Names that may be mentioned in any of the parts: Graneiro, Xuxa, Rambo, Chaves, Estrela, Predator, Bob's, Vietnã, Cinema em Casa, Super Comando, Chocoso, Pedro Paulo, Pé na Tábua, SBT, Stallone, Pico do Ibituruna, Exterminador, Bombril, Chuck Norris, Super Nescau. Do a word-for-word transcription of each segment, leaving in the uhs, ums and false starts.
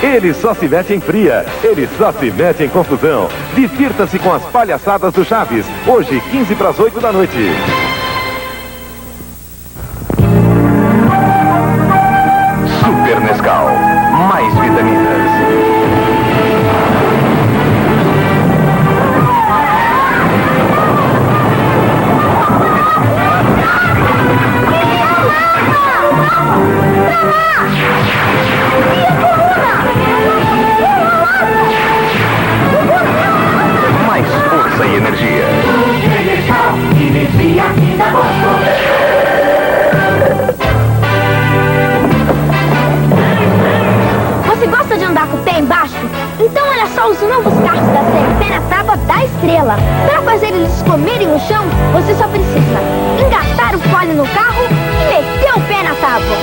Ele só se mete em fria, ele só se mete em confusão. Divirta-se com as palhaçadas do Chaves, hoje, quinze para as oito da noite. Super Nescau, mais vitaminas. Mais força e energia. Energia que dá gosto. Você gosta de andar com o pé embaixo? Então olha só os novos carros da série Pé na Tábua da Estrela. Para fazer eles comerem no chão, você só precisa engatar o fole no carro e meter o pé na tábua.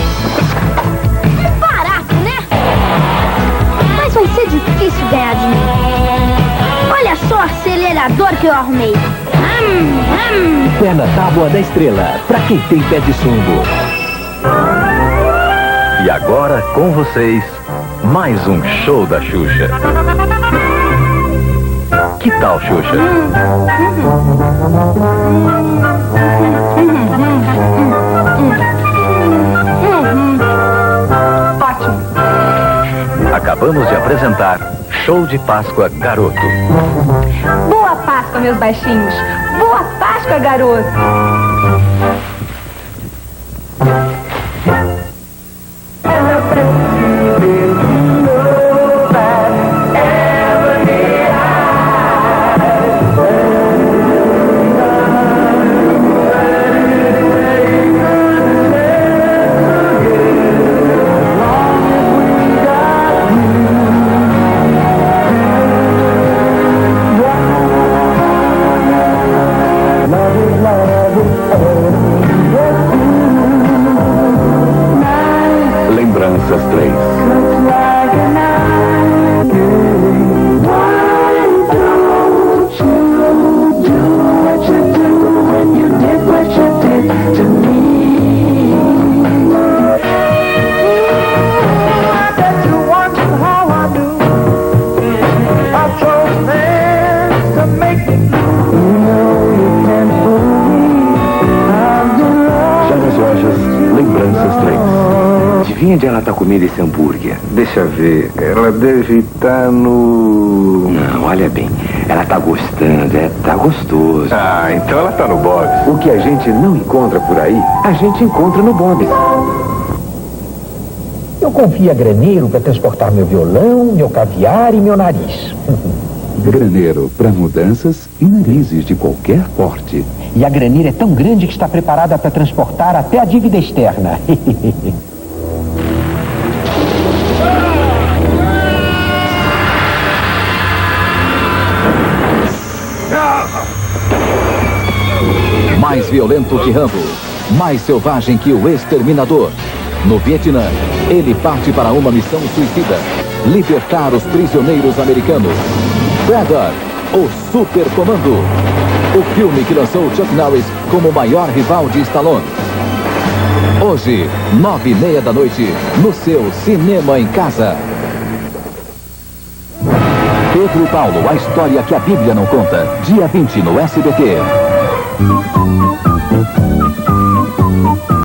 Vai ser difícil ganhar de mim. Olha só o acelerador que eu arrumei. Hum, hum. Pé na Tábua da Estrela, pra quem tem pé de chumbo. E agora, com vocês, mais um show da Xuxa. Que tal, Xuxa? Ótimo. Acabamos de apresentar Show de Páscoa, Garoto. Boa Páscoa, meus baixinhos. Boa Páscoa, garoto. Onde ela tá comendo esse hambúrguer? Deixa ver, ela deve estar no... Não, olha bem, ela tá gostando, é, tá gostoso. Ah, então ela tá no Bob's. O que a gente não encontra por aí, a gente encontra no Bob's. Eu confio a Graneiro para transportar meu violão, meu caviar e meu nariz. Graneiro, para mudanças e narizes de qualquer porte. E a Graneiro é tão grande que está preparada para transportar até a dívida externa. Mais violento que Rambo, mais selvagem que o Exterminador. No Vietnã, ele parte para uma missão suicida: libertar os prisioneiros americanos. Predator, o Super Comando. O filme que lançou Chuck Norris como o maior rival de Stallone. Hoje, nove e meia da noite, no seu Cinema em Casa. Pedro Paulo, a história que a Bíblia não conta. Dia vinte no S B T.